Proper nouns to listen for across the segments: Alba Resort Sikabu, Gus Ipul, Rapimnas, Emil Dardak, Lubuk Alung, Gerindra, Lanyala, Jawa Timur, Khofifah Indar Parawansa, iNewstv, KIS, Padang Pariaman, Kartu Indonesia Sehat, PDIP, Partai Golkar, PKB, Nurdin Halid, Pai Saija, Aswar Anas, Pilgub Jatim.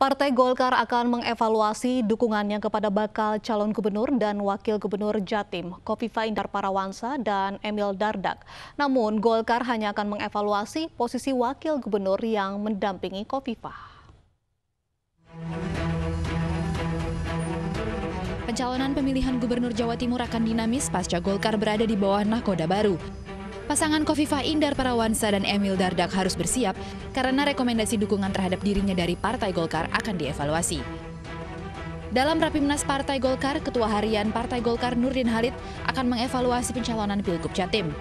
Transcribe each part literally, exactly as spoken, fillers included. Partai Golkar akan mengevaluasi dukungannya kepada bakal calon gubernur dan wakil gubernur Jatim, Khofifah Indar Parawansa dan Emil Dardak. Namun, Golkar hanya akan mengevaluasi posisi wakil gubernur yang mendampingi Khofifah. Pencalonan pemilihan gubernur Jawa Timur akan dinamis pasca Golkar berada di bawah nahkoda baru. Pasangan Khofifah Indar Parawansa dan Emil Dardak harus bersiap karena rekomendasi dukungan terhadap dirinya dari Partai Golkar akan dievaluasi. Dalam Rapimnas Partai Golkar, Ketua Harian Partai Golkar Nurdin Halid akan mengevaluasi pencalonan Pilgub Jatim.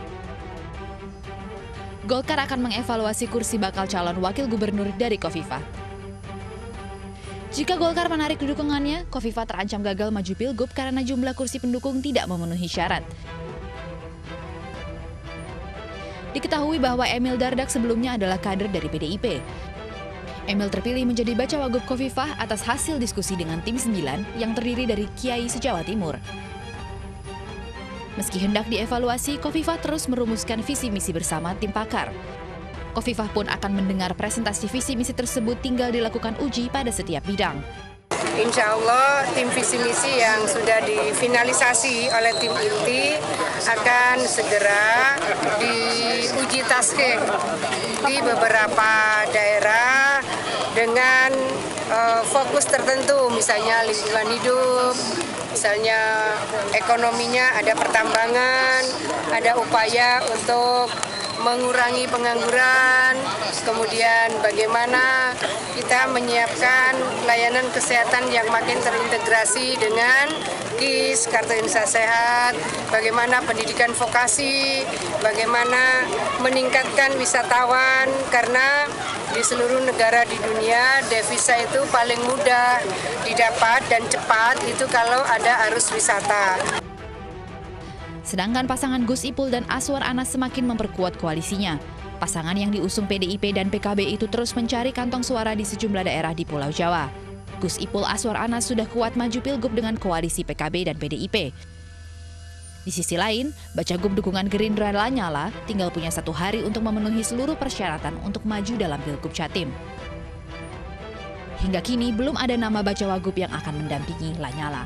Golkar akan mengevaluasi kursi bakal calon wakil gubernur dari Khofifah. Jika Golkar menarik dukungannya, Khofifah terancam gagal maju Pilgub karena jumlah kursi pendukung tidak memenuhi syarat. Diketahui bahwa Emil Dardak sebelumnya adalah kader dari P D I P. Emil terpilih menjadi bacawagup Khofifah atas hasil diskusi dengan tim sembilan yang terdiri dari Kiai se-Jawa Timur. Meski hendak dievaluasi, Khofifah terus merumuskan visi-misi bersama tim pakar. Khofifah pun akan mendengar presentasi visi-misi tersebut, tinggal dilakukan uji pada setiap bidang. Insya Allah tim visi-misi yang sudah difinalisasi oleh tim inti akan segera diuji tasking di beberapa daerah dengan uh, fokus tertentu, misalnya lingkungan hidup, misalnya ekonominya, ada pertambangan, ada upaya untuk mengurangi pengangguran, kemudian bagaimana kita menyiapkan layanan kesehatan yang makin terintegrasi dengan K I S, Kartu Indonesia Sehat, bagaimana pendidikan vokasi, bagaimana meningkatkan wisatawan, karena di seluruh negara di dunia devisa itu paling mudah didapat dan cepat itu kalau ada arus wisata. Sedangkan pasangan Gus Ipul dan Aswar Anas semakin memperkuat koalisinya. Pasangan yang diusung P D I P dan P K B itu terus mencari kantong suara di sejumlah daerah di Pulau Jawa. Gus Ipul Aswar Anas sudah kuat maju Pilgub dengan koalisi P K B dan P D I P. Di sisi lain, Bacagub dukungan Gerindra Lanyala tinggal punya satu hari untuk memenuhi seluruh persyaratan untuk maju dalam Pilgub Jatim. Hingga kini belum ada nama Bacawagub yang akan mendampingi Lanyala.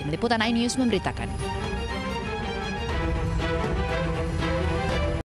Tim Liputan iNews memberitakan.